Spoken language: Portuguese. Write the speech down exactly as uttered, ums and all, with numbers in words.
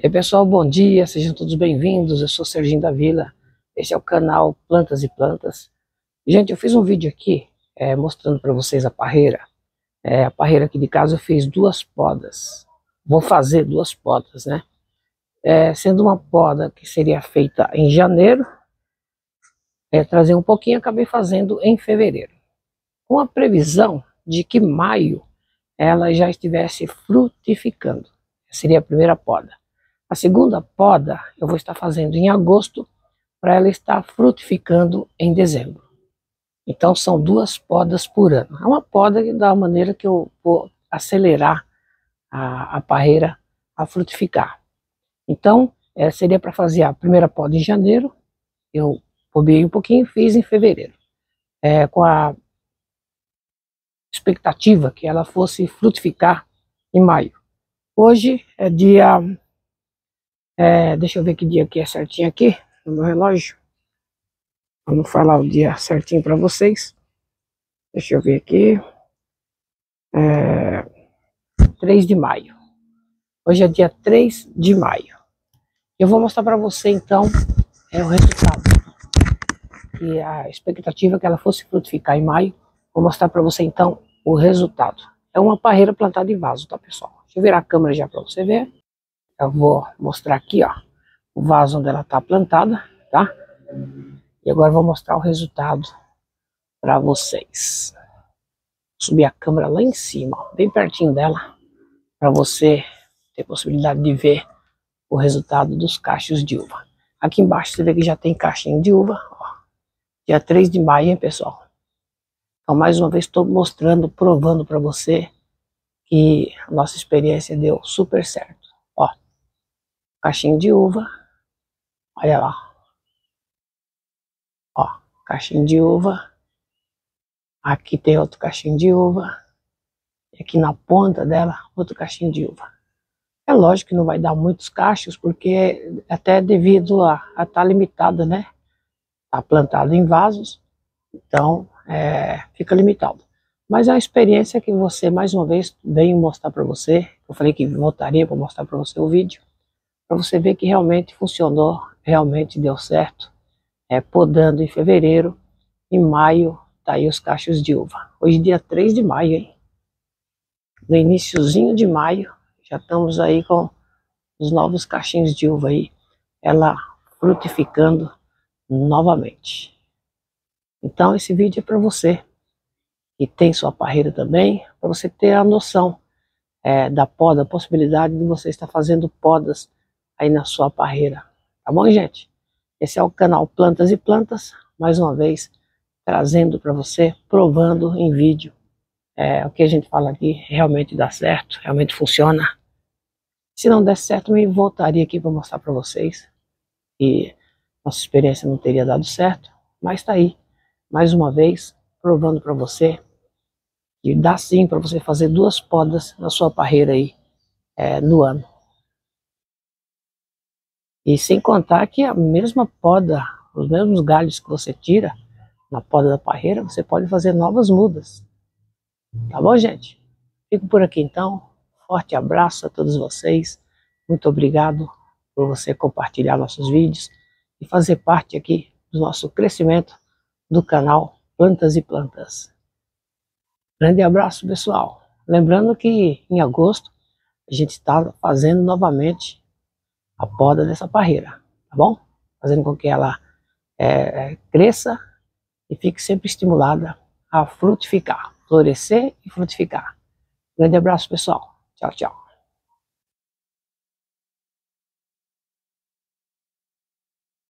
E aí, pessoal, bom dia, sejam todos bem-vindos. Eu sou Serginho da Vila, esse é o canal Plantas e Plantas. Gente, eu fiz um vídeo aqui é, mostrando para vocês a parreira. É, a parreira aqui de casa eu fiz duas podas, vou fazer duas podas, né? É, sendo uma poda que seria feita em janeiro, é, trazer um pouquinho, acabei fazendo em fevereiro. Com a previsão de que maio ela já estivesse frutificando, seria a primeira poda. A segunda poda eu vou estar fazendo em agosto, para ela estar frutificando em dezembro. Então são duas podas por ano. É uma poda que dá uma maneira que eu vou acelerar a, a parreira a frutificar. Então é, seria para fazer a primeira poda em janeiro, eu bobiei um pouquinho e fiz em fevereiro. É, com a expectativa que ela fosse frutificar em maio. Hoje é dia... É, deixa eu ver que dia que é certinho aqui no meu relógio. Vamos falar o dia certinho para vocês. Deixa eu ver aqui. É, três de maio. Hoje é dia três de maio. Eu vou mostrar para você então é, o resultado. E a expectativa que ela fosse frutificar em maio. Vou mostrar para você então o resultado. É uma parreira plantada em vaso, tá, pessoal? Deixa eu virar a câmera já para você ver. Eu vou mostrar aqui, ó, o vaso onde ela tá plantada, tá? E agora eu vou mostrar o resultado para vocês. Subir a câmera lá em cima, ó, bem pertinho dela, para você ter possibilidade de ver o resultado dos cachos de uva. Aqui embaixo você vê que já tem caixinho de uva, ó. Dia três de maio, hein, pessoal? Então, mais uma vez, estou mostrando, provando para você que a nossa experiência deu super certo. Ó, caixinho de uva, olha lá, ó, caixinho de uva, aqui tem outro caixinho de uva, e aqui na ponta dela, outro caixinho de uva. É lógico que não vai dar muitos cachos, porque até devido a estar limitada, né, tá plantado em vasos, então é, fica limitado. Mas a experiência que você, mais uma vez, venho mostrar para você, eu falei que voltaria para mostrar para você o vídeo, para você ver que realmente funcionou, realmente deu certo, é, podando em fevereiro, em maio, tá aí os cachos de uva. Hoje dia três de maio, hein? No iniciozinho de maio, já estamos aí com os novos cachinhos de uva aí, ela frutificando novamente. Então esse vídeo é para você. E tem sua parreira também, para você ter a noção é, da poda, a possibilidade de você estar fazendo podas aí na sua parreira. Tá bom, gente? Esse é o canal Plantas e Plantas, mais uma vez, trazendo para você, provando em vídeo. É, o que a gente fala aqui realmente dá certo, realmente funciona. Se não der certo, eu voltaria aqui para mostrar para vocês. E nossa experiência não teria dado certo, mas tá aí, mais uma vez, provando para você. E dá sim para você fazer duas podas na sua parreira aí é, no ano. E sem contar que a mesma poda, os mesmos galhos que você tira na poda da parreira, você pode fazer novas mudas. Tá bom, gente? Fico por aqui então. Forte abraço a todos vocês. Muito obrigado por você compartilhar nossos vídeos e fazer parte aqui do nosso crescimento do canal Plantas e Plantas. Grande abraço, pessoal. Lembrando que em agosto a gente está fazendo novamente a poda dessa parreira, tá bom? Fazendo com que ela é, cresça e fique sempre estimulada a frutificar, florescer e frutificar. Grande abraço, pessoal. Tchau, tchau.